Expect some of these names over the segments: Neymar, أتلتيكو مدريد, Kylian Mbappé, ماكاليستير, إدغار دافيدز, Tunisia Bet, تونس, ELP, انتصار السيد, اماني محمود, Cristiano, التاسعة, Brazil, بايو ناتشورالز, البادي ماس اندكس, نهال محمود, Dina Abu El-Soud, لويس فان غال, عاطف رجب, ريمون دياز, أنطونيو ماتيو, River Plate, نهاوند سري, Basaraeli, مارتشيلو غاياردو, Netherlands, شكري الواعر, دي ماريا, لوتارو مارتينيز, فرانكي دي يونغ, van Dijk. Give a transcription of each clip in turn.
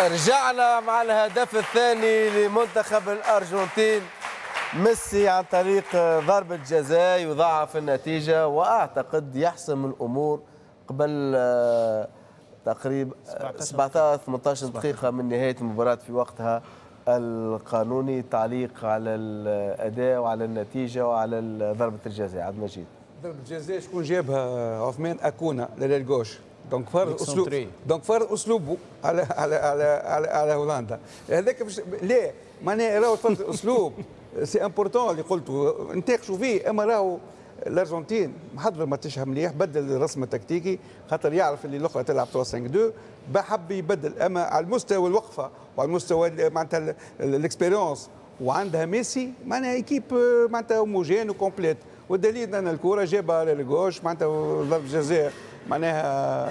رجعنا مع الهدف الثاني لمنتخب الأرجنتين. ميسي عن طريق ضربة جزاء يضاعف النتيجة وأعتقد يحسم الأمور قبل تقريبا 17-18 دقيقة من نهاية المباراة في وقتها القانوني. تعليق على الأداء وعلى النتيجة وعلى ضربة الجزاء. عبد المجيد، ضربة الجزاء شكون جابها؟ عثمان أكونا للجوش. دونك فرض اسلوب، على على على على, على هولندا هذاك باش لا معناها راهو فرض اسلوب سي امبورتون اللي قلته نتاقشوا فيه. اما راهو الارجنتين محضر ما تشهم مليح، بدل الرسم التكتيكي خاطر يعرف اللي الاخرى تلعب 3-5-2 بحب يبدل. اما على المستوى الوقفه وعلى المستوى معناتها الاكسبيريونس وعندها ميسي معناها ايكيب معناتها هوموجين وكومبليت. والدليل ان الكره جابها للجوش معناتها ضرب جزاء معناها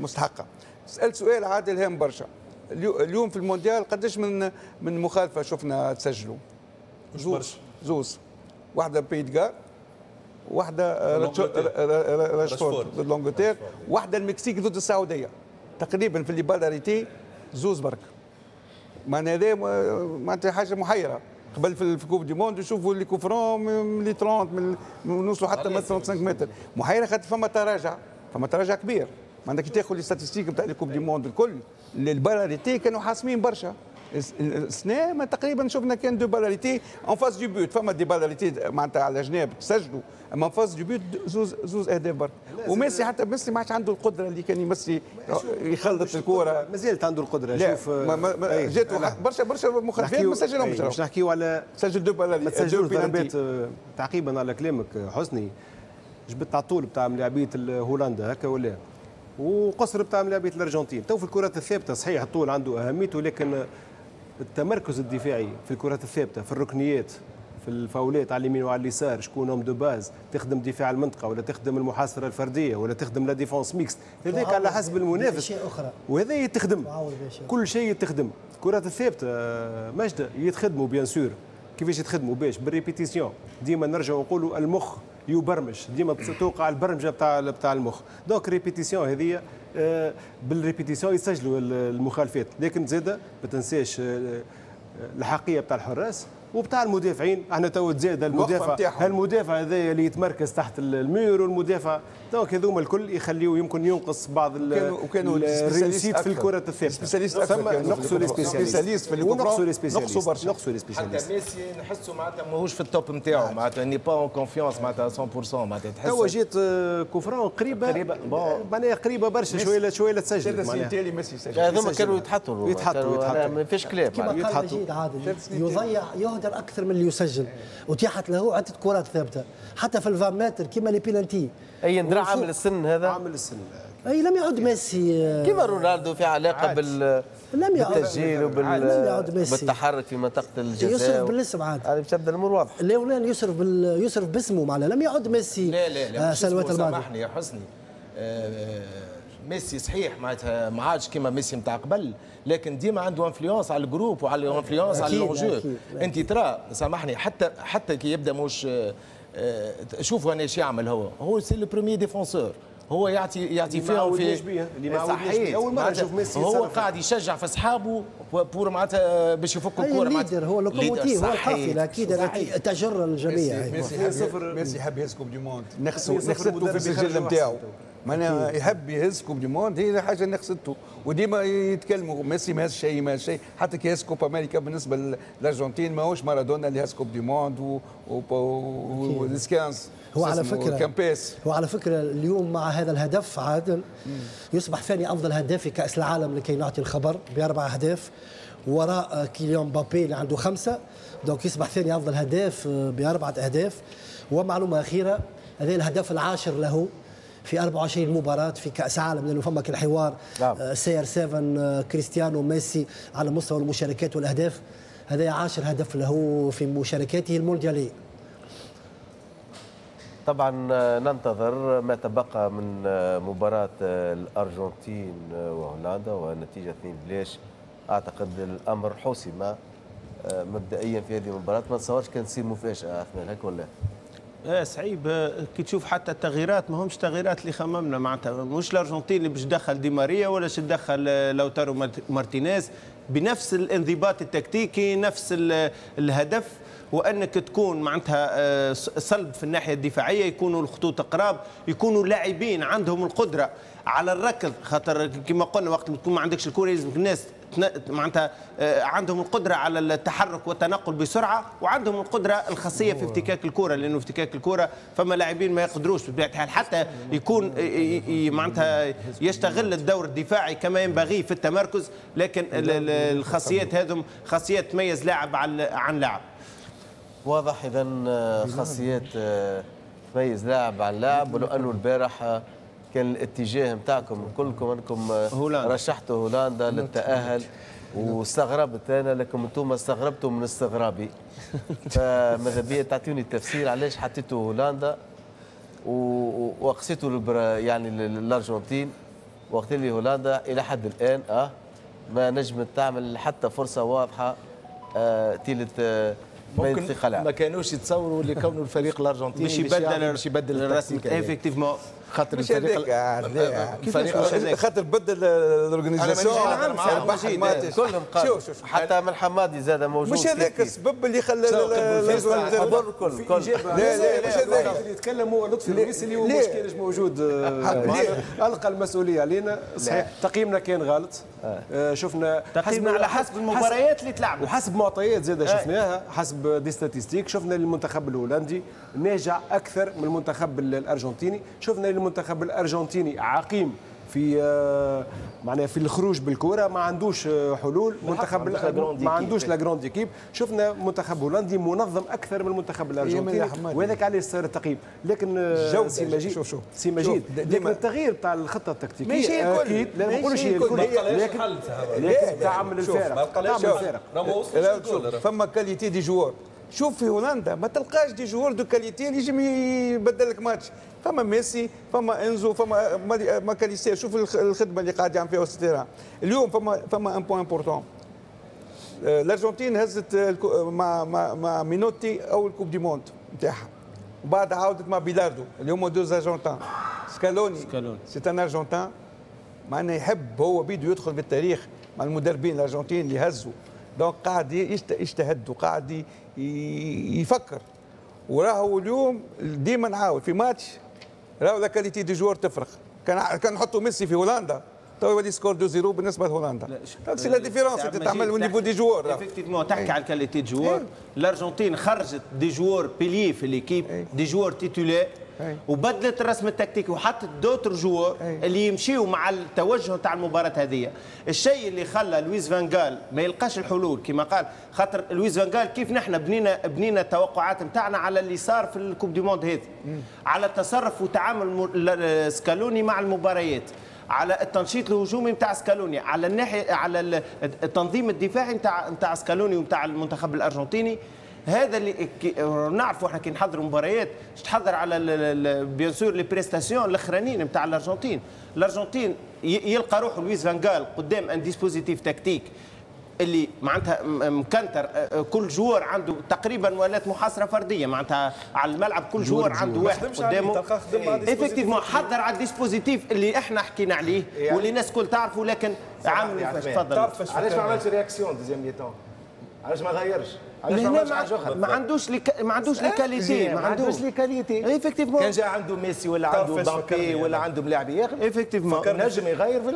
مستحقه. سألت سؤال عادل هام برشا، اليوم في المونديال قداش من مخالفه شفنا تسجلوا؟ زوز، واحده بيدغار، واحده راشفورد ضد لونغوتير، واحده المكسيك ضد السعوديه. تقريبا في الليبالاريتي زوز برك. معناها هذا معناتها حاجه محيره. قبل في كوب دي موند نشوفوا اللي كوفرون من لي 30 نوصلوا حتى 35 متر. محيره خاطر فما تراجع، كبير. معناتها كي تاخذ لي ستاتستيك نتاع الكوب دي موند الكل، البالاريتي كانوا حاسمين برشا. السنه ما تقريبا شفنا كان دو بالاريتي اون فاس دو بوت، فما دي بالاريتي معناتها على جناب تسجلوا، اما اون فاس دو بوت زوز اهداف برك. وميسي حتى ميسي ما عادش عنده القدره اللي كان يمسي يخلط الكره، مازالت عنده القدره. شوف جاتو برشا مخالفات ما سجلهمش. باش نحكيو على سجل دو بالاريتي، سجل ضربات. تعقيبا على كلامك حسني، جبت على الطول بتاع ملاعبيه هولندا هكا ولا وقصر بتاع ملاعبيه الارجنتين. تو في الكرات الثابته صحيح الطول عنده اهميته، لكن التمركز الدفاعي في الكرات الثابته، في الركنيات، في الفاولات على اليمين وعلى اليسار، شكون هم دو باز، تخدم دفاع المنطقه ولا تخدم المحاصره الفرديه ولا تخدم لا ديفونس ميكس، هذاك على حسب المنافس. وهذا يتخدم، كل شيء يتخدم. الكرات الثابته ماجده يتخدموا بيان سور. كيفاش يتخدموا؟ باش بالريبيتيسيون، ديما نرجعوا نقولوا المخ يبرمج، ديما توقع البرمجه بتاع المخ. دونك ريبيتيسيون هذه، بالريبيتيسيون يسجلوا المخالفات. لكن زاده ما تنساش الحقيه بتاع الحراس وبتاع المدافعين. احنا تو تزاد المدافع هذايا اللي يتمركز تحت المير والمدافع، دونك هذوما الكل يخليو يمكن ينقص بعض الريسيت في الكره الثابته. ثم نقصوا لي سبيسياليست في نقصوا لي سبيسياليست حتى ميسي نحسوا معناتها ماهوش في التوب نتاعو، معناتها ني با اون كونفيونس معناتها 100%. معناتها تحس تو جات كوفرون قريبه، معناها قريبه برشا شويه لا تسجل. معناتها ميسي سجل، هذوما كانوا يتحطوا ما فيش كلام. كما قال مجيد عادل، يضيع يهدر اكثر من اللي يسجل، وتيحت له عده كرات ثابته حتى في ال20 متر كما لي بيلانتي. اي ندرع عامل السن هذا، عامل السن اي لم يعد ميسي كما رونالدو في علاقه بالتسجيل وبالتحرك في منطقه الجزاء. يصرف بالاسم عاد، هذه تبدا الامور واضحه. ليونيل يصرف باسمه معناها لم يعد ميسي. لا لا لا سنوات الماضي سامحني يا حسني، ميسي صحيح معناتها ما عادش كيما ميسي نتاع قبل، لكن ديما عنده انفلونس على الجروب وعلى انفلونس على اللونجو. انت ترى سامحني حتى كي يبدا موش شوفوا انا ايش يعمل. هو سي لو بروميي ديفونسور، هو يعطي فيهم في صحيح. اول مره نشوف ميسي هو قاعد يشجع في اصحابه بور معناتها باش يفكوا الكره. هو اللوكوموتيف، هو القافله اكيد التي تجر الجميع. ميسي يحب يهز كوب دي موند، نخسرته في السجل نتاعو. معناها يحب يهز كوب دي موند، هي حاجه اللي خسرته. وديما يتكلموا ميسي ما هز شيء، حتى كي هز كوب امريكا بالنسبه للارجنتين ماهوش مارادونا اللي هز كوب دي موند والسكانس. هو على فكره اليوم مع هذا الهدف عادل يصبح ثاني افضل هداف في كاس العالم، لكي نعطي الخبر ب4 اهداف وراء كيليان مبابي اللي عنده 5. دونك يصبح ثاني افضل هداف ب4 اهداف. ومعلومه اخيره، هذا الهدف العاشر له في 24 مباراة في كأس عالم، لأنه فما كان حوار سي ار 7 كريستيانو ميسي على مستوى المشاركات والأهداف. هذا 10 هدف له في مشاركاته المونديالية. طبعا ننتظر ما تبقى من مباراة الأرجنتين وهولندا ونتيجة 2-0. أعتقد الأمر حسم مبدئيا في هذه المباراة. ما تصورش كان تصير مفاجأة أثناء هكا ولا صعيب كي تشوف حتى التغييرات ماهمش تغييرات اللي خممنا، معناتها مش الارجنتين اللي باش تدخل دي ماريا ولا باش تدخل لوتارو مارتينيز بنفس الانضباط التكتيكي، نفس الهدف، وانك تكون معناتها صلب في الناحيه الدفاعيه، يكونوا الخطوط قراب، يكونوا لاعبين عندهم القدره على الركض، خاطر كما قلنا وقت ما تكون ما عندكش الكره لازم الناس معناتها عندهم القدره على التحرك والتنقل بسرعه، وعندهم القدره الخاصيه في افتكاك الكره، لانه افتكاك الكره فما لاعبين ما يقدروش بطبيعه الحال حتى يكون معناتها يستغل الدور الدفاعي كما ينبغي في التمركز، لكن الخاصيات هذم خاصيات تميز لاعب عن لاعب. واضح اذا خاصيات تميز لاعب عن لاعب، ولو انه البارح كان الاتجاه نتاعكم كلكم انكم رشحتوا هولندا للتأهل، واستغربت انا لكم انتم استغربتوا من استغرابي، فماذا بيا تعطيوني التفسير علاش حطيتوا هولندا وقصيتوا يعني الارجنتين، وقت اللي هولندا الى حد الان ما نجمت تعمل حتى فرصه واضحه تيلت ممكن ما كانوش يتصوروا اللي كونوا الفريق الارجنتيني باش يبدل الرسم ايفيكتيفمون، خاطر الفريق خاطر بدل الاورجنايزاسيون كلهم قالوا حتى من حمادي زاد موجود، مش هذاك السبب اللي خلى الحضور الكل لا لا مش هذاك اللي يتكلم، هو لطفي الرئيسي اللي هو مش كانش موجود، القى المسؤوليه علينا. صحيح تقييمنا كان غلط، شفنا تقييمنا على حسب المباريات اللي تلعبوا وحسب معطيات زاد شفناها، حسب دي ستاتستيك شفنا المنتخب الهولندي ناجح اكثر من المنتخب الارجنتيني، شفنا المنتخب الارجنتيني عقيم في معناها في الخروج بالكره، ما عندوش حلول، منتخب ما عندوش لا جروند ايكيب، شفنا منتخب هولندي منظم اكثر من المنتخب الارجنتيني، وهذاك علاش صار التقييم. لكن سي مجيد لكن التغيير تاع الخطه التكتيكيه اكيد لا ما نقولوش هي الكل، لكن تعمل الفارق، تعمل فما كاليتي دي جوار. شوف في هولندا ما تلقاش دي جوار دو كاليتي اللي يجم يبدل لك ماتش، فما ميسي، فما انزو، فما ماكاليستير، شوف الخدمه اللي قاعد يعمل فيها وستيرا اليوم. فما ان بوان امبورتون، الارجنتين هزت مع مينوتي اول كوب دي موند نتاعها، وبعد عاودت مع بيلاردو، اليوم دوز ارجنتان. سكالوني سيت ان ارجنتان، معنا يحب هو بيدو يدخل بالتاريخ مع المدربين الارجنتين اللي هزوا، دونك قاعد يجتهد وقاعد يفكر، وراهو اليوم ديما نعاود في ماتش راهو لا كاليتي دي جوار تفرق. كان نحطوا ميسي في هولندا تو يولي سكور 2-0 بالنسبه لهولندا، سي لا ديفيرونس اللي تعمل ونيفو دي جوار افكتيفمون تحكي على الكاليتي دي جوار. الارجنتين خرجت دي جوار بيلي في ليكيب، دي جوار تيتولير، وبدلت الرسم التكتيكي وحطت دوتر جوار اللي يمشيوا مع التوجه تاع المباراه هذه. الشيء اللي خلى لويس فان غال ما يلقاش الحلول كما قال، خاطر لويس فان غال كيف نحن بنينا التوقعات نتاعنا على اللي صار في الكوب دي موند هذه، على تصرف وتعامل سكالوني مع المباريات، على التنشيط الهجومي نتاع سكالوني، على الناحيه على التنظيم الدفاعي نتاع سكالوني ونتاع المنتخب الارجنتيني. هذا اللي نعرفوا احنا كي نحضروا مباريات تحضر على بيان سور لي بريستاسيون الاخرانيين نتاع الارجنتين. الارجنتين يلقى روحه لويس فان غال قدام ان ديسبوزيتيف تكتيك اللي معناتها مكنتر، كل جوار عنده تقريبا ولات محاصره فرديه، معناتها على الملعب كل جوار عنده واحد قدامه. ايفيكتيفمون حضر على الديسبوزيتيف اللي احنا حكينا عليه يعني واللي الناس الكل تعرفه، لكن عامل تفضل علاش ما عملش رياكسيون ديزيام مي تون، علاش ما غيرش، ما عندوش لي كاليتي، ايفيكتيفمون كان جا عنده ميسي ولا عنده مبابي ولا عنده ملاعبي اخر، ايفيكتيفمون نجم يغير في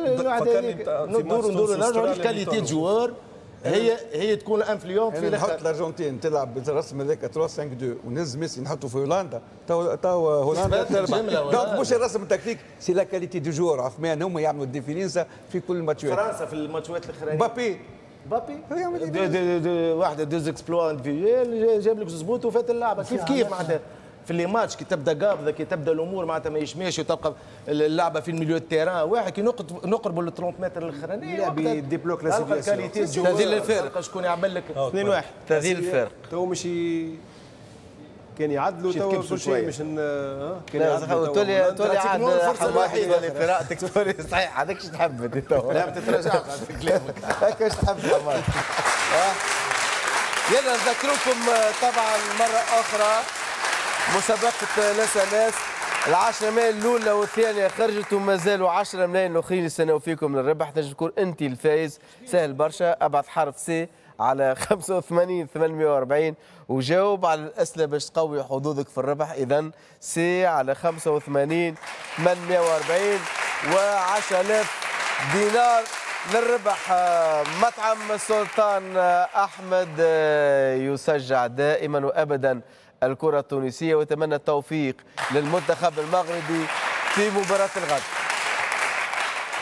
ندور نرجعوا لكاليتي الجوار، هي تكون انفلونس في نحط الارجنتين تلعب بالرسم هذاك 3-5-2 ونهز ميسي نحطه في هولندا تو هولندا دونك مش الرسم التكتيك، سي لا كاليتي دي جوار عثمان هم يعملوا الديفينينسا في كل الماتشات. فرنسا في الماتشات الاخرانيه مبابي واحده دوز اكسبلوا انديفيديوال جاب لك زبوط وفات اللعبه كيف معناتها في لي ماتش، كي تبدا قابضه كي تبدا الامور معناتها ما يشماش وتبقى اللعبه في الميليو تيران واحد كي نقربوا ل 30 متر الاخرانيه يلعب ديبلو كلاسيفيكاسيون تذيل الفارق، شكون يعمل لك 2-1 تذيل الفارق تو مش كان يعدلوا تو كل شيء مش كان يعدلوا تولي عاد الفرصه الوحيده اللي قراءتك تولي صحيح هذاك اش تحب انت تو لا بتتراجع على كلامك هكا اش تحب حماد. يلا نذكركم طبعا مره اخرى مسابقة ناس العشرة ملايين الأولى والثانية خرجت وما زالوا 10 ملايين الأخرين يستناو فيكم للربح. تنجم تكون أنت الفايز، سهل برشا، ابعث حرف سي على 85 840 وجاوب على الأسئلة باش تقوي حظوظك في الربح. إذا سي على 85 840 و10000 دينار للربح. مطعم السلطان أحمد يشجع دائما وأبدا الكرة التونسية ويتمنى التوفيق للمنتخب المغربي في مباراة الغد.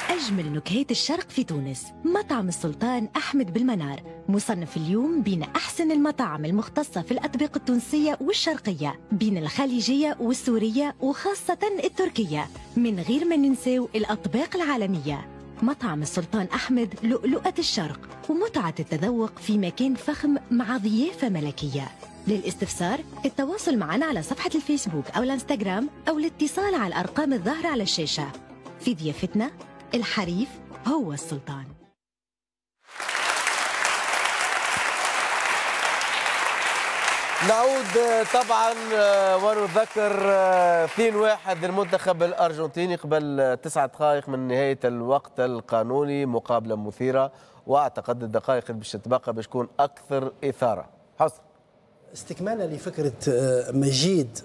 أجمل نكهات الشرق في تونس، مطعم السلطان أحمد بالمنار مصنف اليوم بين أحسن المطاعم المختصة في الأطباق التونسية والشرقية، بين الخليجية والسورية وخاصة التركية، من غير ما ننساو الأطباق العالمية. مطعم السلطان أحمد لؤلؤة الشرق ومتعة التذوق في مكان فخم مع ضيافة ملكية. للاستفسار التواصل معنا على صفحة الفيسبوك أو الانستغرام أو الاتصال على الأرقام الظاهرة على الشاشة. في ضيافتنا الحريف هو السلطان. نعود طبعا ونذكر 2-1 للمنتخب الارجنتيني قبل 9 دقائق من نهايه الوقت القانوني. مقابله مثيره واعتقد الدقائق اللي باش تتبقى باش تكون اكثر اثاره. حسن، استكمالا لفكره مجيد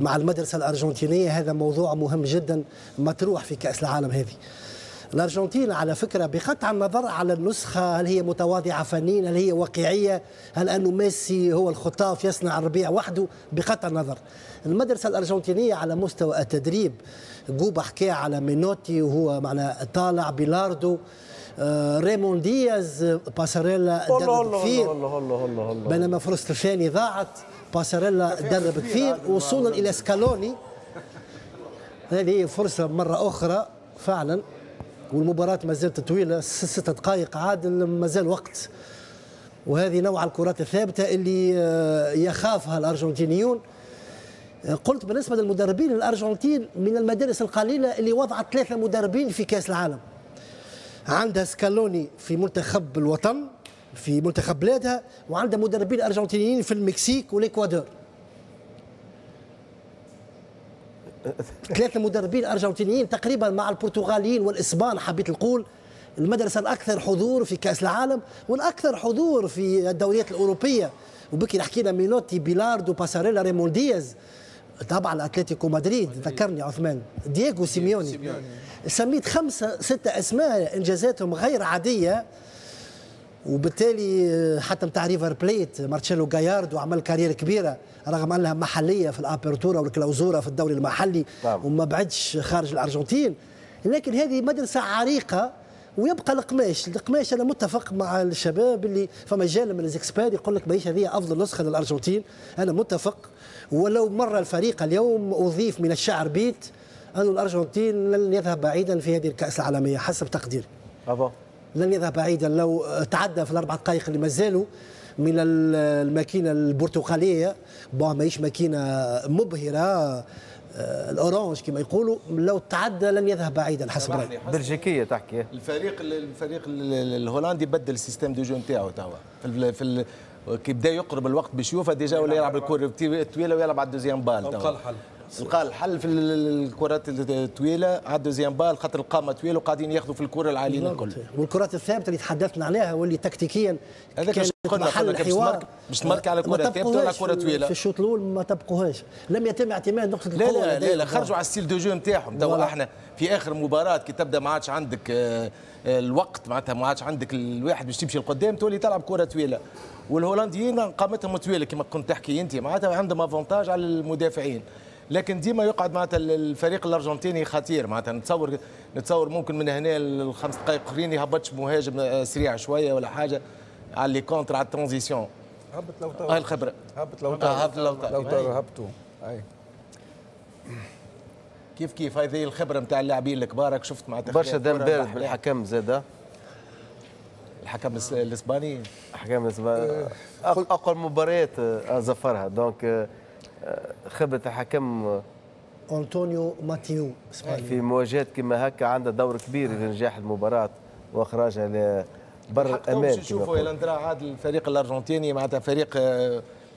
مع المدرسه الارجنتينيه، هذا موضوع مهم جدا مطروح في كاس العالم هذه. الأرجنتين على فكرة بقطع النظر على النسخة، هل هي متواضعة فنيا، هل هي واقعية، هل أنه ميسي هو الخطاف يصنع الربيع وحده، بقطع النظر. المدرسة الأرجنتينية على مستوى التدريب، جوبا حكى على مينوتي وهو معنا طالع، بيلاردو، ريمون دياز، باساريلا درب كثير، بينما فرصة الثاني ضاعت، باساريلا درب كثير، وصولا إلى سكالوني هذه فرصة مرة أخرى فعلا. والمباراة ما زالت طويلة، 6 دقائق عادل، ما زال وقت، وهذه نوع الكرات الثابتة اللي يخافها الأرجنتينيون. قلت بالنسبة للمدربين، الأرجنتين من المدارس القليلة اللي وضعت 3 مدربين في كأس العالم. عندها سكالوني في منتخب الوطن في منتخب بلادها، وعندها مدربين أرجنتينيين في المكسيك والإكوادور. 3 مدربين أرجنتينيين تقريبا مع البرتغاليين والإسبان. حبيت نقول المدرسة الأكثر حضور في كأس العالم والأكثر حضور في الدوريات الأوروبية، وبكي حكينا مينوتي، بيلاردو، باساريلا، ريمون دياز، طبعا أتلتيكو مدريد، ذكرني عثمان، دييغو سيميوني. سميت 5 6 أسماء إنجازاتهم غير عادية، وبالتالي حتى نتاع ريفر بليت مارتشيلو غاياردو عمل كارير كبيره رغم انها محليه في الابرتوره والكلاوزوره في الدوري المحلي وما بعدش خارج الارجنتين، لكن هذه مدرسه عريقه ويبقى القماش. القماش انا متفق مع الشباب اللي فما جال من الزكسباد يقول لك ماهيش هذه افضل نسخه للارجنتين، انا متفق، ولو مره الفريق اليوم اضيف من الشعر بيت ان الارجنتين لن يذهب بعيدا في هذه الكاس العالميه حسب تقديري. لن يذهب بعيدا لو تعدى في ال4 دقائق اللي مازالوا من الماكينه البرتقاليه، ماهيش ماكينه مبهره الاورانج كما يقولوا، لو تعدى لن يذهب بعيدا حسب رايي. بلجيكيه تحكي الفريق الهولندي بدل السيستم دو جو نتاعو توا كي بدا يقرب الوقت بشوفه ديجا ولا يلعب الكره الطويله ويلعب على الدوزيام بال توا. لقى الحل في الكرات الطويله على الدوزيام بال، خاطر القامه طويله وقاعدين ياخذوا في الكره العاليين الكل. والكرات الثابته اللي تحدثنا عليها واللي تكتيكيا هذاك محل الحوار، باش تمارك على الكره الثابته ولا الكره طويله. في الشوط الاول ما تبقوهاش، لم يتم اعتماد نقطه القوه. لا لا لا، خرجوا على الستيل دو جو نتاعهم. توا احنا في اخر مباراه كي تبدا ما عادش عندك الوقت، معناتها ما عادش عندك الواحد باش تمشي لقدام، تولي تلعب كره طويله. والهولنديين قامتهم طويله كما كنت تحكي انت، معناتها عندهم افونتاج على المدافعين، لكن ديما يقعد معناتها الفريق الارجنتيني خطير. معناتها نتصور ممكن من هنا ل5 دقائق اخرين يهبطش مهاجم سريع شويه ولا حاجه على لي كونتر، على الترانزيسيون. هبط لو طار الخبره، هبط لو طار هبطوا. اي كيف هذه الخبره نتاع اللاعبين الكبار، راك شفت معناتها برشا دم بارد بالحكم زاده. الحكم الاسباني، الحكم الاسباني اقوى المباريات زفرها، دونك خبرة الحكم أنطونيو ماتيو في مواجهات كما هكا عندها دور كبير لنجاح المباراة وإخراجها لبر الأمان. شوفوا الأندرا عاد الفريق الأرجنتيني معناتها فريق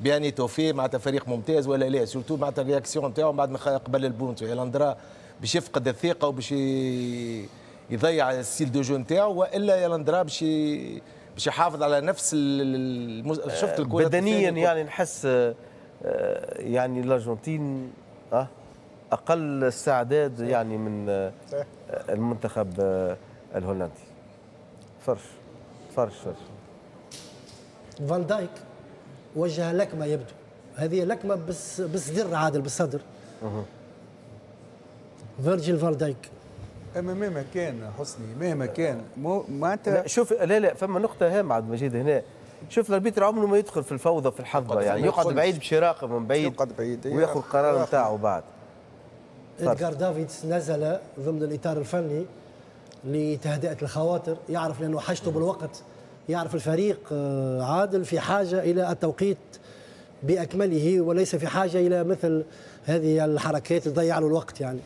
بياني توفي مع فريق ممتاز ولا لا، سورتو مع الرياكسيون تاعو بعد ما قبل البونتو يلندرا باش يفقد الثقه وباش يضيع السيل دو جو نتاعو، والا يلندرا باش يحافظ على نفس شفت الكره بدنيا يعني نحس يعني الارجنتين اقل استعداد يعني من المنتخب الهولندي. فرش فان دايك وجه لكمه، يبدو هذه لكمه بالصدر عادل بالصدر. فيرجيل فان دايك اما مهما كان حسني مهما كان معناتها شوف لا فما نقطه هامه عبد المجيد هنا. شوف الاربيتر عمره ما يدخل في الفوضى في الحظه يعني يقعد بعيد باش يراقب من بعيد وياخذ القرار نتاعو. بعد إدغار دافيدز نزل ضمن الاطار الفني لتهدئه الخواطر، يعرف لانه حاجته بالوقت، يعرف الفريق عادل في حاجه الى التوقيت باكمله وليس في حاجه الى مثل هذه الحركات اللي تضيع له الوقت يعني.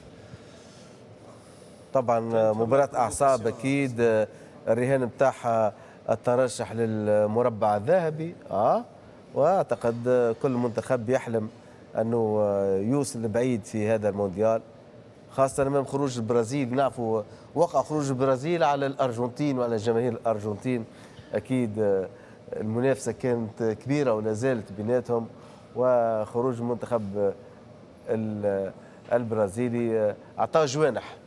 طبعا مباراه اعصاب اكيد، الرهان بتاعها الترشح للمربع الذهبي واعتقد كل منتخب يحلم انه يوصل بعيد في هذا المونديال، خاصه امام خروج البرازيل. نعرفوا وقع خروج البرازيل على الارجنتين وعلى جماهير الارجنتين، اكيد المنافسه كانت كبيره ولا زالت بيناتهم، وخروج المنتخب البرازيلي اعطى جوانح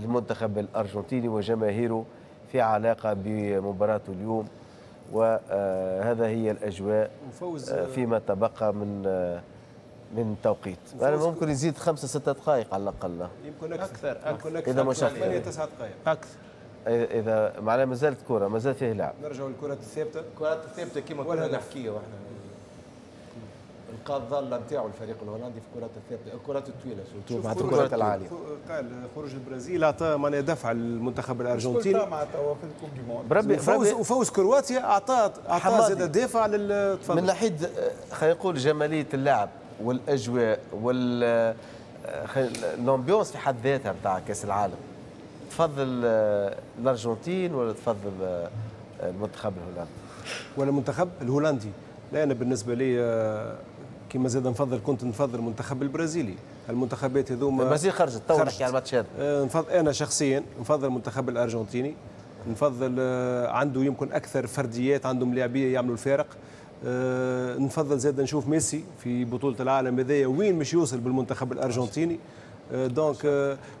للمنتخب الارجنتيني وجماهيره في علاقه بمباراته اليوم، وهذا هي الاجواء فيما تبقى من توقيت. انا ممكن يزيد 5-6 دقائق على الاقل، يمكن اكثر اذا مش اكثر 8-9 دقائق اكثر، اذا معناها مازالت كره مازال فيه لعب. نرجعوا للكرات الثابته، الكرات الثابته كما كنا نحكيو احنا، القاء الظله نتاعو الفريق الهولندي في الكرات الثابته، الكرات الطويله سورتو مع الكرات العاليه. قال خروج البرازيل اعطى معناها دفع للمنتخب الارجنتيني بربي، وفوز كرواتيا اعطى زاد دافع للتفضل من ناحيه خلينا نقول جماليه اللعب والاجواء والامبيونس في حد ذاتها نتاع كاس العالم. تفضل الارجنتين ولا تفضل المنتخب الهولندي؟ ولا المنتخب الهولندي؟ لا انا بالنسبه لي كما زاد كنت نفضل المنتخب البرازيلي. المنتخبات هذوما البرازيل خرجت تو نحكي على الماتش هذا. انا شخصيا نفضل المنتخب الارجنتيني، نفضل عنده يمكن اكثر فرديات، عندهم لاعبيه يعملوا الفارق. نفضل زاد نشوف ميسي في بطولة العالم هذايا وين مش يوصل بالمنتخب الأرجنتيني. دونك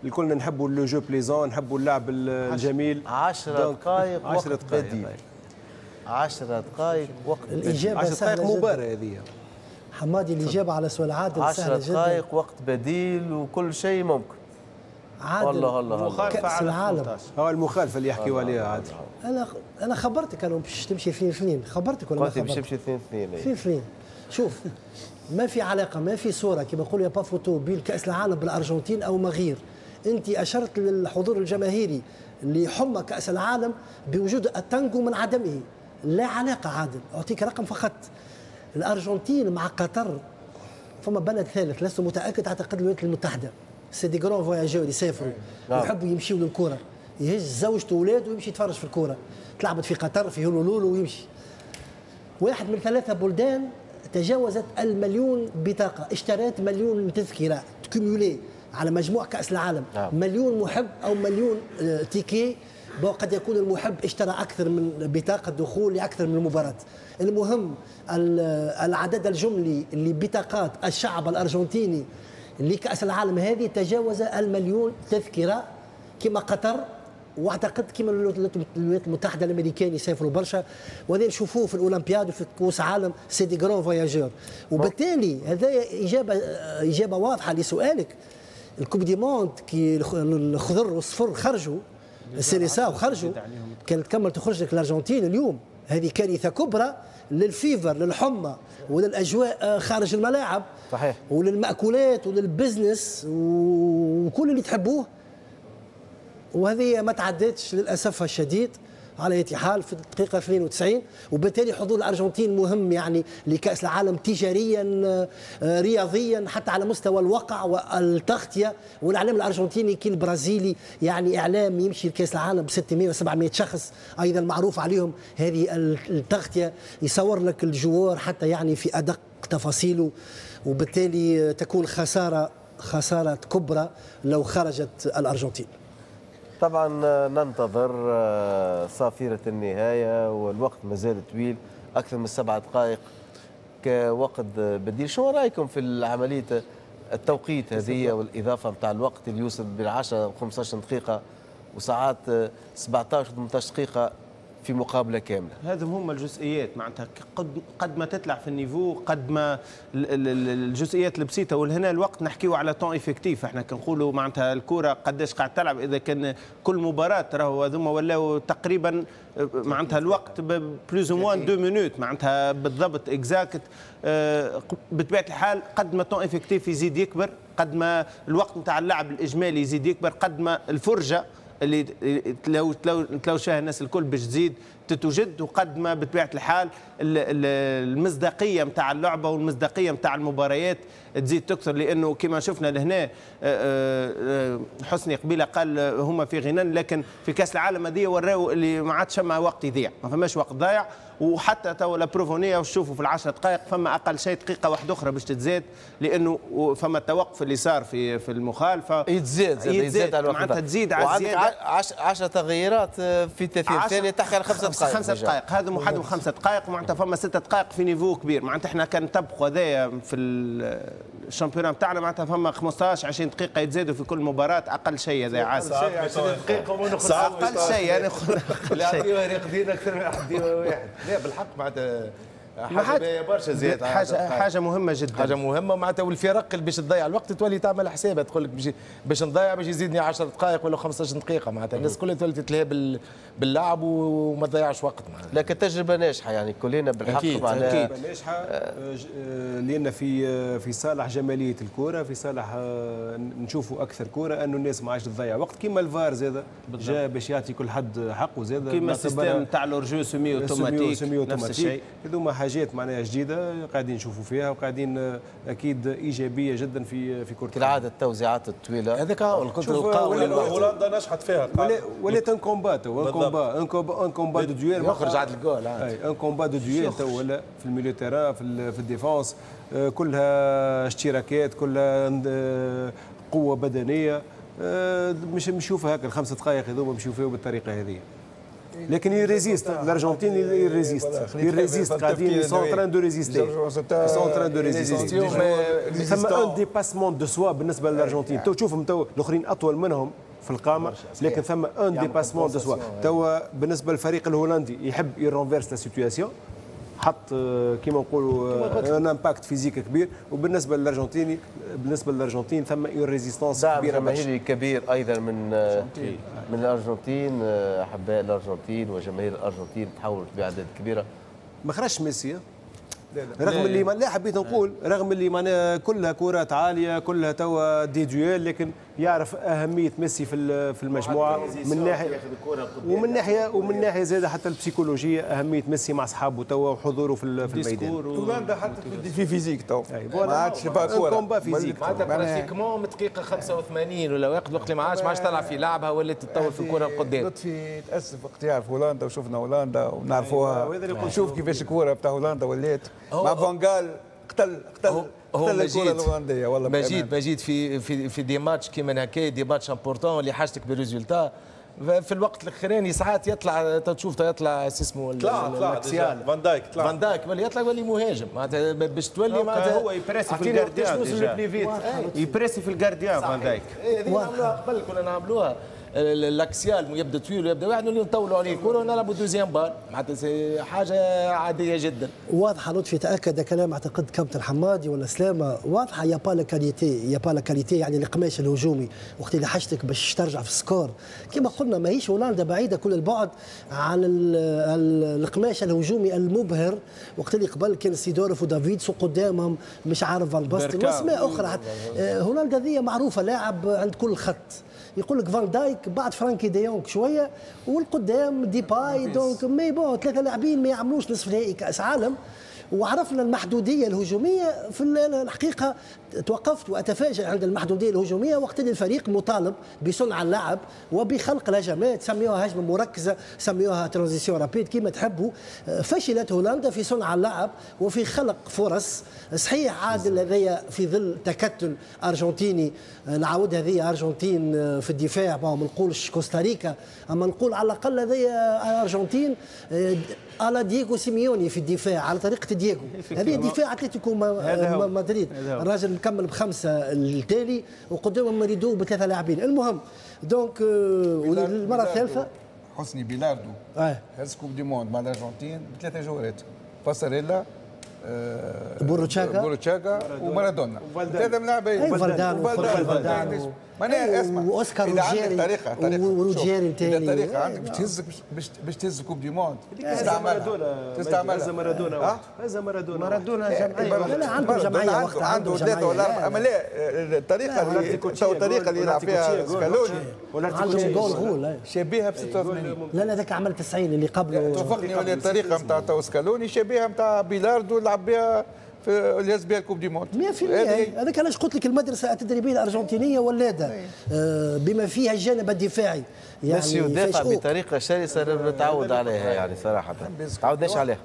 الكلنا نحبوا لو جو بليزون، نحبوا اللعب الجميل. 10 دقائق وقت بديل. الإجابة 10 دقائق مباراة هذه حمادي. الإجابة على سؤال عادل 10 دقائق وقت بديل وكل شيء ممكن. عادل والله كأس العالم هو المخالفه اللي يحكيوا عليها عادل. انا خبرتك انا باش تمشي 2-2، خبرتك ولا ما خبرتك؟ باش تمشي 2-2. شوف ما في علاقه، ما في صوره كما نقولوا با فوتو بين كأس العالم بالارجنتين او ما غير. انت اشرت للحضور الجماهيري اللي حمى كأس العالم بوجود التانجو من عدمه، لا علاقه عادل. اعطيك رقم فقط، الارجنتين مع قطر فما بلد ثالث لست متاكد، اعتقد الولايات المتحده. سي دي غران فواياجور يسافروا يحبوا يمشيوا للكره، يهز زوجته وولاده ويمشي يتفرج في الكره. تلعبت في قطر في هونولولو ويمشي. واحد من 3 بلدان تجاوزت 1,000,000 بطاقه، اشترت 1,000,000 تذكره تكمولي على مجموع كأس العالم، 1,000,000 محب او 1,000,000 تيكي. وقد يكون المحب اشترى اكثر من بطاقه دخول لاكثر من مباراه. المهم العدد الجملي لبطاقات الشعب الارجنتيني لكأس العالم هذه تجاوز 1,000,000 تذكرة كما قطر، واعتقد كما الولايات المتحدة الأمريكية يسافروا برشا، وهذا نشوفوه في الأولمبياد وفي كأس العالم. سي دي غران فواياجور. وبالتالي هذا إجابة واضحة لسؤالك. الكوب دي موند كي الخضر والصفر خرجوا، السيليسا وخرجوا، كانت تكمل تخرج لك الأرجنتين اليوم. هذه كارثة كبرى للفيفر، للحمى، وللاجواء خارج الملاعب، صحيح، وللمأكولات وللبزنس وكل اللي تحبوه. وهذه ما تعدتش للاسف الشديد على اي حال في الدقيقه 92، وبالتالي حضور الارجنتين مهم يعني لكاس العالم تجاريا رياضيا حتى على مستوى الوقع والتغطيه. والاعلام الارجنتيني كي البرازيلي يعني اعلام يمشي لكاس العالم ب 600 و700 شخص ايضا معروف عليهم هذه التغطيه، يصور لك الجوار حتى يعني في ادق تفاصيله، وبالتالي تكون خسارة كبرى لو خرجت الأرجنتين. طبعا ننتظر صافرة النهاية والوقت مازال طويل، أكثر من 7 دقائق كوقت بديل. شو رأيكم في عملية التوقيت هذه والإضافة متاع الوقت اللي يوصل بال10 15 دقيقة وساعات 17 18 دقيقة في مقابله كامله؟ هذم هما الجزئيات معناتها قد ما تطلع في النيفو قد ما الجزئيات البسيطه. ولهنا الوقت نحكيو على طون افكتيف، احنا كنقولوا معناتها الكره قداش قاعد تلعب، اذا كان كل مباراه راهو هذوما ولاو تقريبا معناتها الوقت بلوز موان 2 مينوت معناتها بالضبط اكزاكت. بطبيعه الحال قد ما طون افكتيف يزيد يكبر، قد ما الوقت نتاع اللعب الاجمالي يزيد يكبر، قد ما الفرجه اللي تلوشها الناس الكل باش تزيد تتوجد، وقد ما بطبيعه الحال المصداقيه نتاع اللعبه والمصداقيه نتاع المباريات تزيد تكثر. لانه كما شفنا لهنا حسني قبيله قال هما في غنان، لكن في كاس العالم هذه وراو اللي ما عادش فما وقت يضيع، ما فماش وقت ضايع. وحتى تو لابروفونيه وشوفوا في ال10 دقائق فما اقل شيء دقيقه واحده اخرى باش تتزاد، لانه فما التوقف اللي صار في المخالفه يتزاد على الوقت معناتها تزيد على الزياده. 10 تغييرات في 30 ثانيه تاخر 5 دقائق، هذا محدد 5 دقائق معناتها فما 6 دقائق في نيفو كبير. معناتها احنا كنطبقوا هذايا في الشامبيون نتاعنا معناتها فما 15 20 دقيقه يتزادوا في كل مباراه اقل شيء هذا عاس. 20 دقيقه ونخلص اقل شيء يعني لا يقدين اكثر من احد واحد. لا بالحق معناتها حاجه برشا زياده، حاجه مهمه جدا، حاجه مهمه معناتها. والفرق اللي باش تضيع الوقت تولي تعمل حسابها، تقول لك باش نضيع باش يزيدني 10 دقائق ولا 15 دقيقه معناتها. الناس كلها تولي تتلهى باللعب وما تضيعش وقت معناتها. لكن تجربه ناجحه يعني كلنا بالحق معناتها تجربه ناجحه، لان في صالح جماليه الكره، في صالح نشوفوا اكثر كره، انه الناس ما عادش تضيع وقت. كيما الفار زاد جا باش يعطي كل حد حقه، زاد كيما السيستم تاع لورجو سمي اوتوماتيك، نفس الشيء. هذوما حاجات معناها جديده قاعدين نشوفوا فيها، وقاعدين اكيد ايجابيه جدا في كره العاده. التوزيعات الطويله هذاك هولندا نجحت فيها، ولات ان كومبات ان كومبات دو دويل مخرج عاد الجول، ان كومبات دو دويل تو ولا في الميليو تيران في الديفونس، كلها اشتراكات، كلها قوه بدنيه. مش نشوفها هكا ال5 دقائق هذوما نشوفوها بالطريقه هذه، لكن يريزيست الارجنتين، يريزيست قاعدين سون تران دو ريزيستي، سون تران دو ريزيستي. ثم ان ديباسمون دو سوا بالنسبه للارجنتين، تو تشوفهم تو الاخرين اطول منهم في القامه، لكن ثم ان ديباسمون دو سوا. تو بالنسبه للفريق الهولندي يحب يرونفيرس لا سيتياسيون، حط كيما نقولوا ان امباكت فيزيك كبير. وبالنسبه للارجنتيني، بالنسبه للارجنتين ثم اون ريزيستانس كبيره، جماهيري كبير ايضا من الارجنتين، احباء الارجنتين وجماهير الارجنتين تحول باعداد كبيره. ما خرجش ميسي رغم اللي ما حبيت نقول، رغم اللي ما كلها كرات عاليه، كلها توا دي دويل، لكن يعرف اهميه ميسي في المجموعه من ناحيه، ومن ناحيه زاده حتى البسيكولوجيه، اهميه ميسي مع اصحابه توا وحضوره في الميدان. هولندا حتى في فيزيك توا ما عادش كومبا فيزيك معناتها براتيكمون من دقيقه 85 ولا وقت اللي ما عادش تلعب في لعبها، ولات تطور في الكره القدام. لطفي تاسف وقت يعرف هولندا، وشفنا هولندا ونعرفوها، نشوف كيفاش الكره بتاع هولندا ولات مع فان غال قتل الكره الهولنديه. والله مجيد في دي ماتش كيما هكا، دي ماتش امبورتون اللي حاجتك بالريزولتا في الوقت الاخراني، ساعات يطلع تشوف يطلع اسمه فان دايك ولا يطلع ولي مهاجم معناتها باش تولي معناتها هو يبريسي في الجارديان، يبريسي في الجارديان فان دايك. هذه عملوها قبل، كنا نعملوها الاكسيال يبدا طويل ويبدا واحد، نوليو نطولوا عليه الكره ونلعبوا دوزيام بال معناتها حاجه عاديه جدا. واضحه لطفي، تاكد كلام اعتقد كابتن الحمادي ولا سلامه، واضحه يا با لا كاليتي، يا با لا كاليتي يعني القماش الهجومي وقت اللي حاجتك باش ترجع في السكور. كما قلنا ماهيش هولندا بعيده كل البعد عن القماش الهجومي المبهر، وقت اللي قبل كان سيدورف ودافيدس وقدامهم مش عارف فان باستن واسماء اخرى. هولندا هذه معروفه لاعب عند كل خط، يقول لك فان دايك دونك بعد فرانكي دي يونغ شويه والقدام ديباي دونك مي بون ثلاثه لاعبين ما يعملوش نصف نهائي كاس عالم، وعرفنا المحدوديه الهجوميه في الحقيقه. توقفت واتفاجئ عند المحدوديه الهجوميه وقت اللي الفريق مطالب بصنع اللعب وبخلق الهجمات، سميوها هجمه مركزه، سميوها ترانزيسيون رابيد كما تحبوا. فشلت هولندا في صنع اللعب وفي خلق فرص. صحيح عادل هذايا في ظل تكتل ارجنتيني، العوده هذه ارجنتين في الدفاع، ما نقولش كوستاريكا اما نقول على الاقل هذايا ارجنتين على دييغو سيميوني في الدفاع، على طريقه دييغو هذه دفاع اتلتيكو مدريد. الراجل كمل ب5 التالي وقدامهم ريدو ب3 لاعبين. المهم دونك والمره الثالثه حسني بيلاردو هز كوب دي موند مع الارجنتين ب3 جولات، باساريلا بوروتشاكا ومارادونا، 3 ملاعبين فالدان معناها اسمع واوسكار روجيري وروجيري تاني. الطريقه عندك باش تهزك باش تهز كوب دي موند تستعملها. هز مارادونا جمعيه، لا عنده جمعيه وقت عنده 3 ولا 4 اما لا الطريقه اللي يلعب فيها سكالوني عنده جول شبيهه ب 86. لا ذاك عمل 90 اللي قبله. توافقني ولا الطريقه نتاع سكالوني شبيهه نتاع بيلاردو يلعب بها اللي هز بها الكوب دي موند 100%. هذاك علاش قلت لك المدرسه التدريبيه الارجنتينيه ولاده بما فيها الجانب الدفاعي، يعني ميسي يدافع بطريقه شرسه لم نتعود عليها، يعني صراحه ما تعودناش عليها.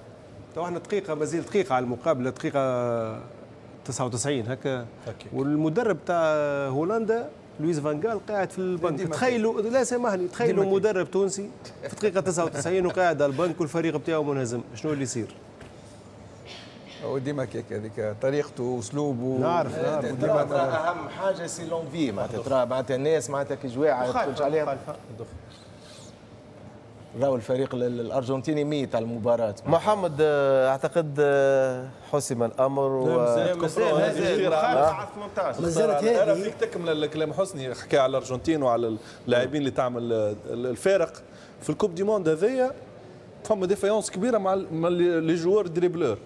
تو احنا دقيقه مازال دقيقه على المقابله، دقيقه 99 هكا، والمدرب تاع هولندا لويس فان غال قاعد في البنك. تخيلوا لا سامحني، تخيلوا مدرب تونسي في دقيقه 99 وقاعد على البنك والفريق بتاعه منهزم، شنو اللي يصير؟ وديما كيك هذيك طريقته واسلوبه. نعرف ديما اهم حاجه سي لونفي، معناتها ترى معناتها الناس معناتها كي جواعه تخرج عليهم. راهو الفريق الارجنتيني ميت على المباراه. محمد اعتقد حسم الامر مازال على 18 مازالت هذه. انا فيك تكمل الكلام حسني، حكى على الارجنتين وعلى اللاعبين اللي تعمل الفارق في الكوب دي موند هذيا. فما ديفايونس كبيره مع لي جوار دريبلور،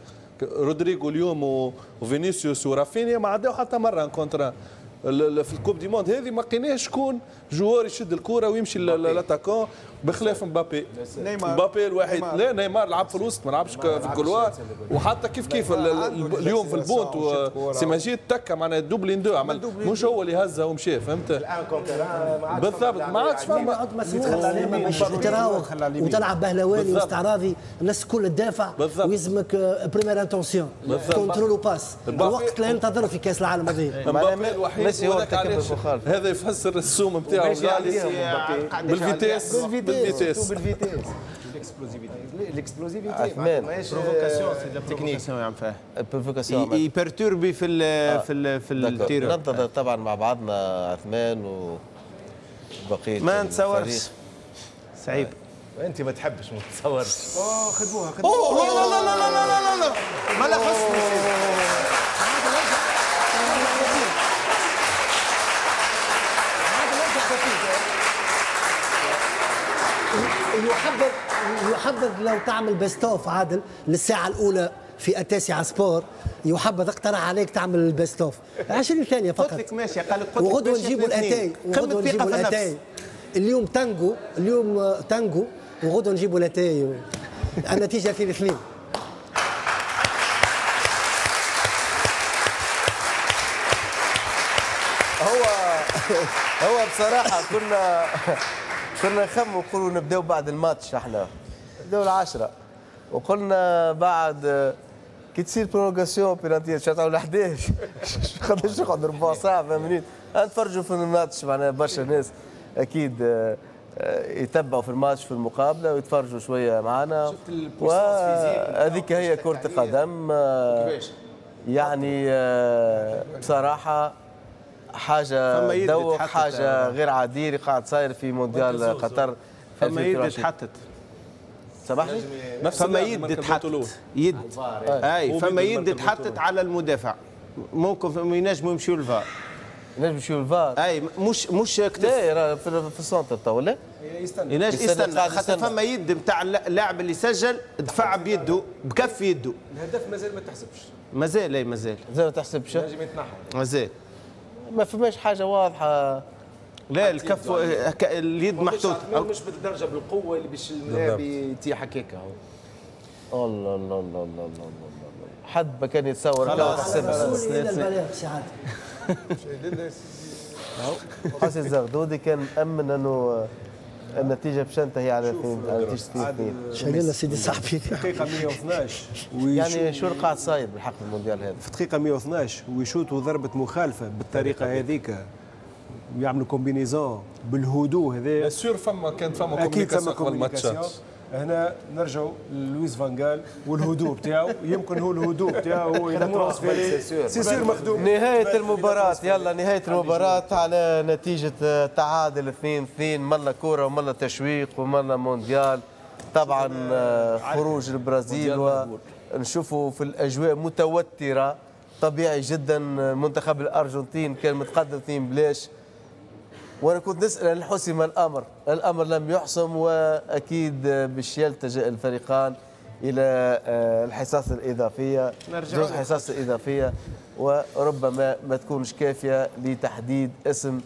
رودريغو اليوم وفينيسيوس ورافينيا ما عداو حتى مره كونتر في الكوب دي موند هذه. ما لقيناش شكون جوار يشد الكره ويمشي للاتاكون بخلاف مبابي. مبابي الوحيد. لا نيمار لعب في الوسط ما لعبش في الكولوار، وحتى كيف اليوم في البونت سيماجيت تكا معناها دوبلين دو عمل، مش هو اللي هزها ومشى. فهمت بالضبط. ما عادش فما تراوغ وتلعب بهلواني واستعراضي، الناس الكل تدافع ويلزمك بريمير انتونسيون كونترول وباس. الوقت لا ينتظر في كاس العالم هذه. مبابي الوحيد هذا يفسر السوم نتاعو بالفيتاس بالفيتاس الاكسبلوزيفيتي بروفوكاسيون سي التكنيكيسيون عم فيها بروفوكاسيون يبرتوربي في ال في ال في التيرو. ننتظر طبعا مع بعضنا عثمان وبقيه. ما نتصورش صعيب انت ما تحبش ما تتصورش. خذوها خذوها. لا لا لا لا لا لا ما لا خصني يحبذ لو تعمل بيستوف عادل للساعة الأولى في التاسعة سبور. يحبذ اقترح عليك تعمل البيستوف 20 ثانية فقط. قلت لك ماشي وغدوة نجيبوا الأتاي. وغدوة نجيبوا الأتاي. اليوم تانجو، اليوم تانجو وغدوة نجيبوا الأتاي. النتيجة 2-2. هو بصراحة كنا نخمم ونقولوا نبداو بعد الماتش، احنا نبداو 10 وقلنا بعد كي تصير برولونغاسيون بينالتي شطوا ل 11 خاطرش نقعد ربع ساعه 20 مينيت نتفرجوا في الماتش. معناها برشا ناس اكيد يتبعوا في الماتش في المقابله ويتفرجوا شويه معنا. هذيك هي كره القدم، يعني بصراحه حاجه دوق، حاجه غير عاديه اللي قاعد صاير في مونديال قطر. فما يد تحطت سامحني، فما يد تحطت يد اي فما يد تحطت على المدافع. ممكن ينجموا يمشيوا للفار، ينجموا يمشيوا للفار اي مش كتير في السنتر تو ولا يستنى خاطر فما يد نتاع اللاعب اللي سجل دفع بيده بكف يده. الهدف مازال ما تحسبش، مازال اي مازال ما تحسبش، مازال ما فماش حاجه واضحه لا الكف اليد محطوطه مش بالدرجه بالقوه اللي باش الملاعب تيحك هكا. الله الله الله الله الله الله حد ما كان يتصور خلاص حاسس الزغدودي كان مأمن انه النتيجه باش تنتهي على 2-2. شايلنا سيدي صاحبي في دقيقه 112 يعني شو القاعد صاير بالحق في المونديال هذا في دقيقه 112 ويشوتوا ضربه مخالفه بالطريقه هذيك ويعملوا كومبينيزون بالهدوء هذا. سور فما كانت فما كومبينيزون قبل الماتشات. هنا نرجعوا لويس فان غال والهدوء بتاعو يمكن هو الهدوء بتاعو هو ترانسفيري سيسير مخدوم. نهاية المباراة يلا نهاية المباراة على نتيجة تعادل 2-2 مرة كورة ومرة تشويق ومرة مونديال. طبعا خروج البرازيل ونشوفوا في الأجواء متوترة طبيعي جدا. منتخب الأرجنتين كان متقدم 2-0 وانا كنت نسال هل حسم الامر؟ الامر لم يحسم واكيد باش يلتجئ الفريقان الى الحصص الاضافيه جوج حصص اضافيه وربما ما تكونش كافيه لتحديد اسم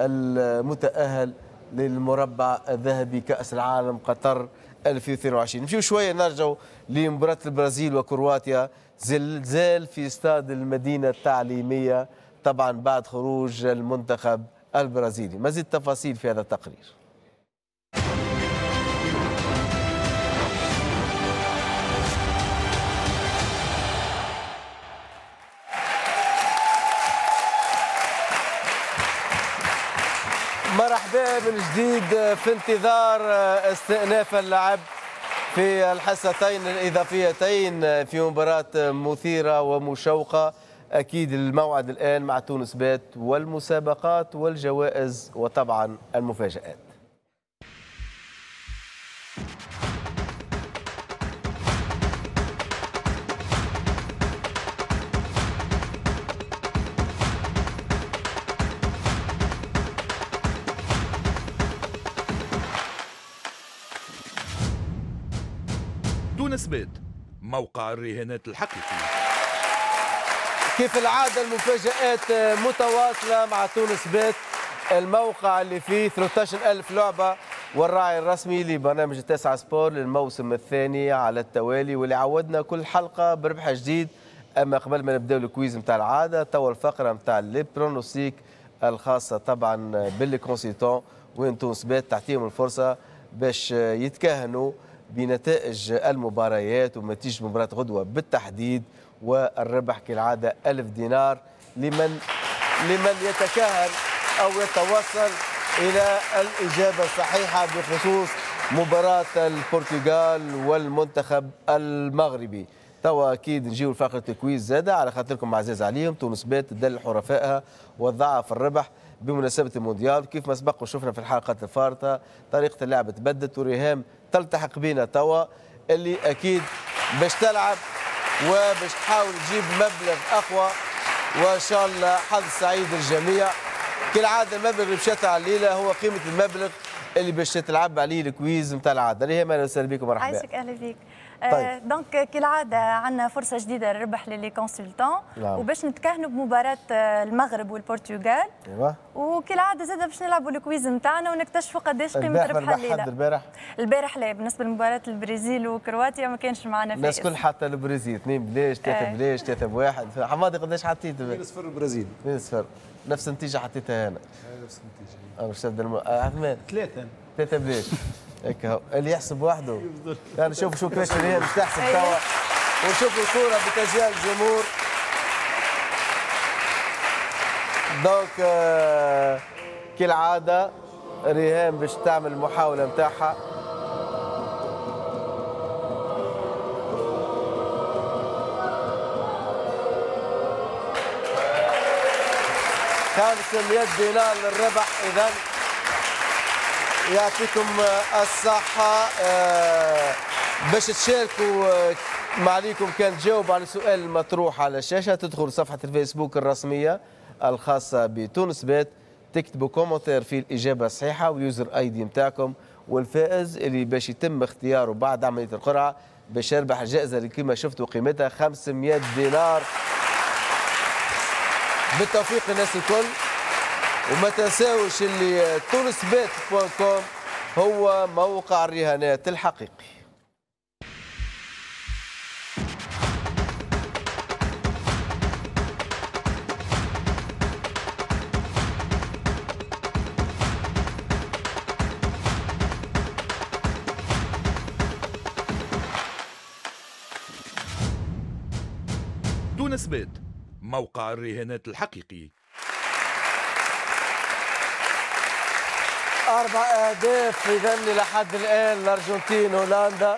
المتاهل للمربع الذهبي كاس العالم قطر 2022. نمشيو شويه نرجعوا لمباراه البرازيل وكرواتيا زلزال في استاد المدينه التعليميه طبعا بعد خروج المنتخب البرازيلي. مزيد تفاصيل في هذا التقرير. مرحبا من جديد في انتظار استئناف اللعب في الحصتين الإضافيتين في مباراة مثيرة ومشوقة. أكيد الموعد الآن مع تونس بات والمسابقات والجوائز وطبعا المفاجآت. تونس بات موقع الرهانات الحقيقي. كيف العادة المفاجآت متواصلة مع تونس بيت الموقع اللي فيه 13,000 لعبة والراعي الرسمي لبرنامج التاسعة سبور للموسم الثاني على التوالي واللي عودنا كل حلقة بربح جديد. أما قبل ما نبداو الكويز متاع العادة توا الفقرة متاع لي برونوستيك الخاصة طبعا باللي كونسيتون وين تونس بيت تعطيهم الفرصة باش يتكهنوا بنتائج المباريات ونتيجة مباراة غدوة بالتحديد والربح كالعادة 1000 دينار لمن يتكهن أو يتوصل إلى الإجابة الصحيحة بخصوص مباراة البرتغال والمنتخب المغربي. توا أكيد نجيو لفقرة الكويز زادة على خاطركم عزيز عليهم. تونس بات تدل حرفائها وضعف الربح بمناسبة المونديال. كيف ما سبق وشفنا في الحلقات الفارطة طريقة اللعب تبدت وريهام تلتحق بينا توا اللي أكيد باش تلعب وباش تحاول تجيب مبلغ اقوى وان شاء الله حظ سعيد للجميع. كالعاده المبلغ اللي باش تلعب الليله هو قيمه المبلغ اللي باش تلعب عليه الكويز نتاع العاده. ريهام اهلا وسهلا بكم مرحبا. عايشك اهلا بيك. طيب. دونك كالعاده عندنا فرصه جديده للربح للي كونسلتون وباش نتكهنوا بمباراه المغرب والبرتغال. ايوا وكالعاده زاده باش نلعبوا الكويز نتاعنا ونكتشفوا قداش قيمه ربح الليله. البارح لا بالنسبه لمباراه البرازيل وكرواتيا ما كانش معنا فايز. الناس كل حتى البرازيل 2-0 3-0 3-1. حمادي قداش حطيت؟ 2-0 البرازيل 2-0 نفس النتيجه حطيتها انا. نفس النتيجه. باش تبدا عثمان 3-0 هكا اللي يحسب وحده. يعني شوف شو كاش اللي هي مش تحسب توا ونشوفوا الصوره بتشجيع الجمهور. دونك كالعاده ريهام باش تعمل المحاوله نتاعها. $500 للربح اذا يعطيكم الصحة. باش تشاركوا معليكم كان تجاوب على السؤال المطروح على الشاشة تدخل صفحة الفيسبوك الرسمية الخاصة بتونس بات تكتبوا كومنتير في الإجابة الصحيحة ويوزر اي دي نتاعكم والفائز اللي باش يتم اختياره بعد عملية القرعة باش يربح الجائزة اللي كما شفتوا قيمتها $500. بالتوفيق للناس الكل. وما تنساوش اللي تونسبيت.com هو موقع الرهانات الحقيقي. تونس بيت موقع الرهانات الحقيقي. 4 أهداف إذا لحد الآن الأرجنتين هولندا،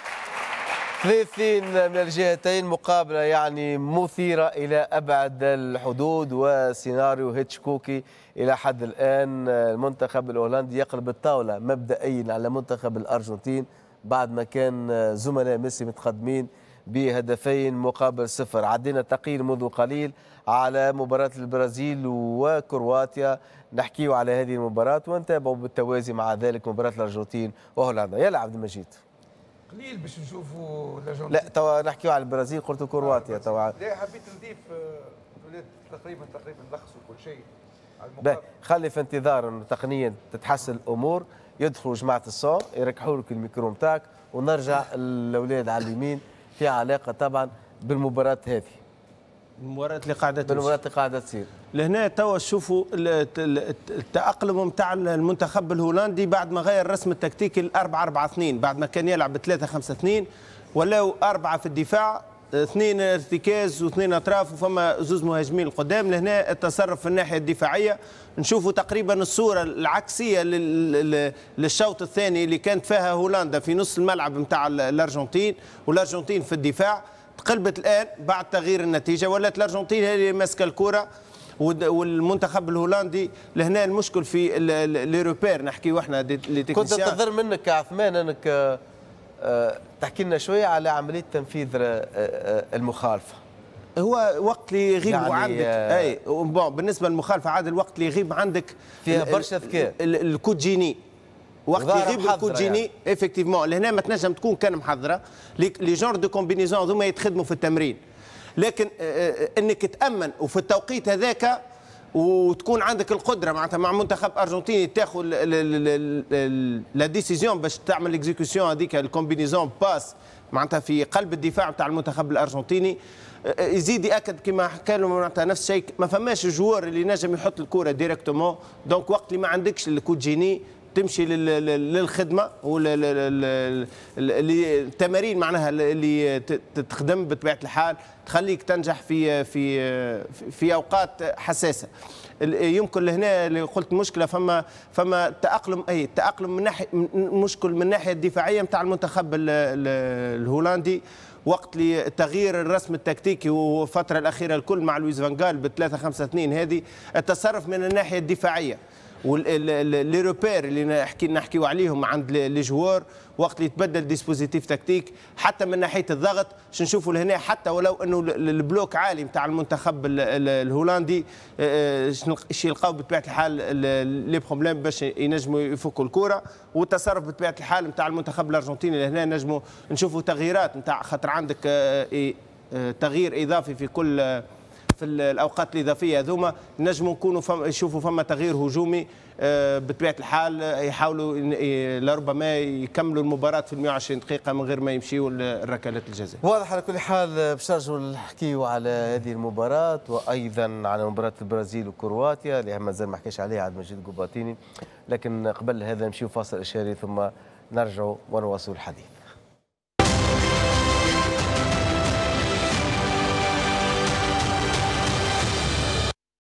30 من الجهتين، مقابلة يعني مثيرة إلى أبعد الحدود وسيناريو هيتشكوكي إلى حد الآن. المنتخب الهولندي يقلب الطاولة مبدئيا على منتخب الأرجنتين بعد ما كان زملاء ميسي متقدمين بهدفين مقابل 0. عدينا تقييم منذ قليل على مباراة البرازيل وكرواتيا، نحكيو على هذه المباراة ونتابعوا بالتوازي مع ذلك مباراة الأرجنتين وهولندا. يلا عبد المجيد قليل باش نشوفوا الأرجنتين، لا توا نحكيو على البرازيل، قلتوا كرواتيا توا لا حبيت نضيف تقريبا لخصوا كل شيء. خلي في انتظار انه تقنيا تتحسن الامور، يدخلوا جماعة الصوم يركحوا لك الميكرو نتاعك ونرجع الاولاد على اليمين في علاقه طبعا بالمباراه هذه، المباراه اللي قاعده تصير لهنا. توا شوفوا التاقلم نتاع المنتخب الهولندي بعد ما غير الرسم التكتيكي ل 4-4-2، بعد ما كان يلعب 3-5-2 ولاو 4 في الدفاع، 2 ارتكاز و2 اطراف وفما زوز مهاجمين القدام. لهنا التصرف في الناحيه الدفاعيه نشوفوا تقريبا الصوره العكسيه للشوط الثاني اللي كانت فيها هولندا في نص الملعب نتاع الارجنتين والارجنتين في الدفاع. تقلبت الان بعد تغيير النتيجه، ولات الارجنتين هي اللي ماسكه الكره والمنتخب الهولندي لهنا المشكل في لي روبير نحكيو احنا. كنت انتظر منك يا عثمان انك تحكي لنا شويه على عمليه تنفيذ المخالفه. هو وقت اللي يغيب يعني عندك اي بون بالنسبه للمخالفه عاد الوقت اللي يغيب عندك فيها برشا ذكاء الكوجيني، وقت اللي يغيب الكوجيني يعني. افكتيفمون لهنا ما تنجم تكون كان محضره لي جونر دو كومبينيزون هذوما يتخدموا في التمرين، لكن انك تامن وفي التوقيت هذاك وتكون عندك القدره معناتها مع منتخب ارجنتيني تاخذ لا ديسيزيون باش تعمل الاكزيكسيون هذيك الكومبينيزون باس معناتها في قلب الدفاع نتاع المنتخب الارجنتيني. يزيد ياكد كما حكى لهم معناتها نفس الشيء، ما فماش جوار اللي نجم يحط الكره ديريكتومون، دونك وقت اللي ما عندكش الكوجيني تمشي للخدمه والتمارين معناها اللي تخدم بطبيعه الحال تخليك تنجح في في في اوقات حساسه. يمكن لهنا اللي قلت مشكله، فما تاقلم، اي تاقلم من ناحيه مشكل من الناحيه الدفاعيه نتاع المنتخب الهولندي. وقت لتغيير الرسم التكتيكي والفتره الاخيره الكل مع لويس فان غال ب3-5-2 هذه التصرف من الناحيه الدفاعيه واللي روبير اللي نحكيو عليهم عند لي جوار، وقت اللي يتبدل ديسبوزيتيف تكتيك حتى من ناحيه الضغط باش نشوفوا لهنا. حتى ولو انه البلوك عالي نتاع المنتخب الهولندي باش يلقاو بطبيعه الحال لي بروبليم باش ينجموا يفكوا الكره، والتصرف بطبيعه الحال نتاع المنتخب الارجنتيني لهنا نجموا نشوفوا تغييرات نتاع خاطر عندك تغيير اضافي في كل في الاوقات الاضافيه هذوما نجموا نكونوا يشوفوا فما تغيير هجومي بطبيعه الحال، يحاولوا لربما يكملوا المباراه في 120 دقيقه من غير ما يمشيوا لركلات الجزاء. واضح على كل حال باش نرجعوا نحكيوا على هذه المباراه وايضا على مباراه البرازيل وكرواتيا اللي مازال ما حكاش عليها عبد المجيد قباطيني، لكن قبل هذا نمشيوا فاصل اشهاري ثم نرجعوا ونواصلوا الحديث.